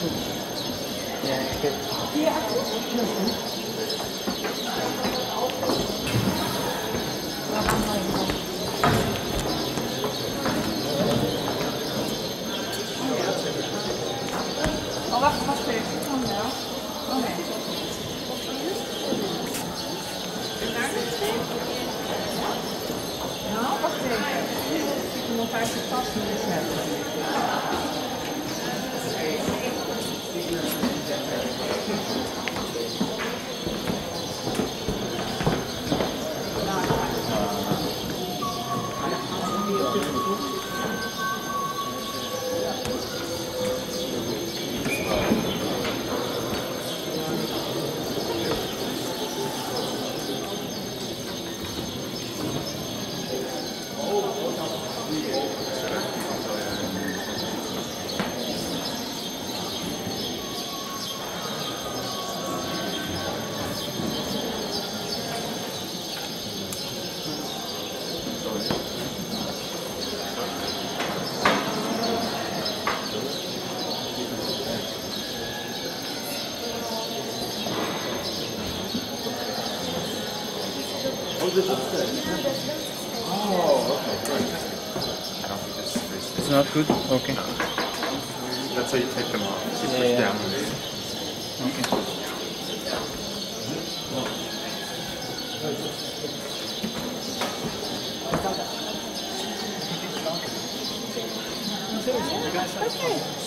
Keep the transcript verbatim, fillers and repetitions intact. Ja, ik heb... Ja, oh, wacht, wacht even. Oh, ja. Oké. En daar is het? Nou, wacht even. Ik moet nog uit de tas hebben. Oh, this is good. Oh, okay, good. I don't think this is... It's not good? Okay. No. That's how you take them off. You push yeah, yeah. down. Okay. Okay. Okay.